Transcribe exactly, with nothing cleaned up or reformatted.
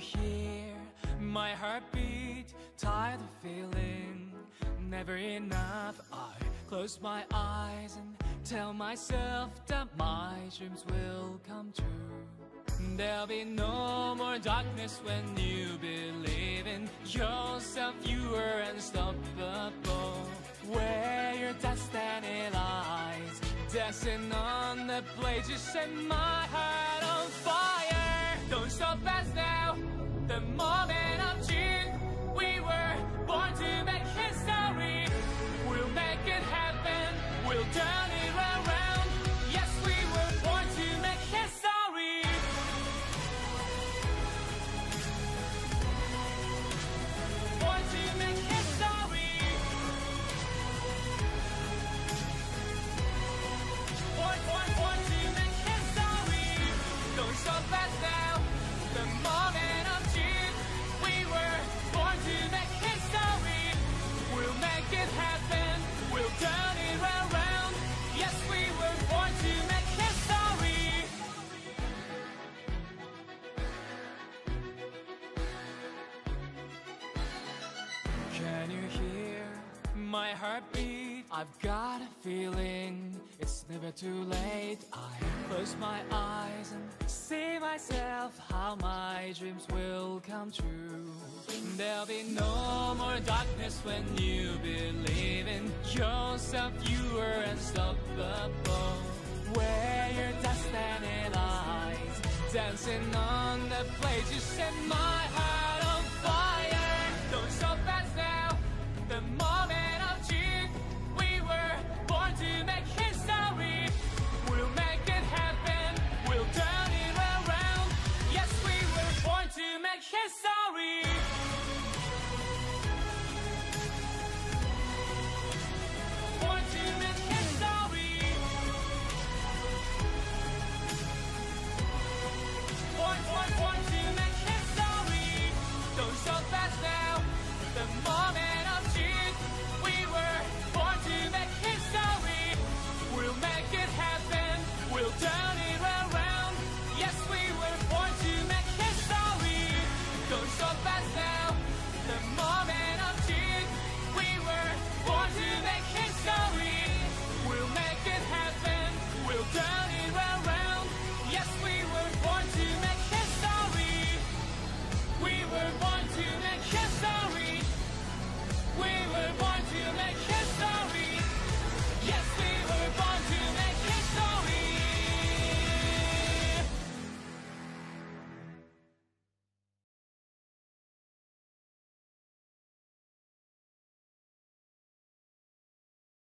hear my heartbeat, tired of feeling never enough. I close my eyes and tell myself that my dreams will come true. There'll be no more darkness when you believe in yourself. You are unstoppable, where your destiny lies, dancing on the blaze. You set my heart on fire. Don't stop us now, the moment of truth. We were born to make history. We'll make it happen, we'll turn it around. Yes, we were born to make history. Born to make history. Born, born, born to make history. Don't stop us now, the moment of truth. We were born to make history. We'll make it happen, we'll turn it around. Yes, we were born to make history. Can you hear my heartbeat? I've got a feeling it's never too late. I close my eyes and see myself, how my dreams will come true. There'll be no more darkness when you believe in yourself. You are unstoppable, where your destiny lies, dancing on the place. You set my heart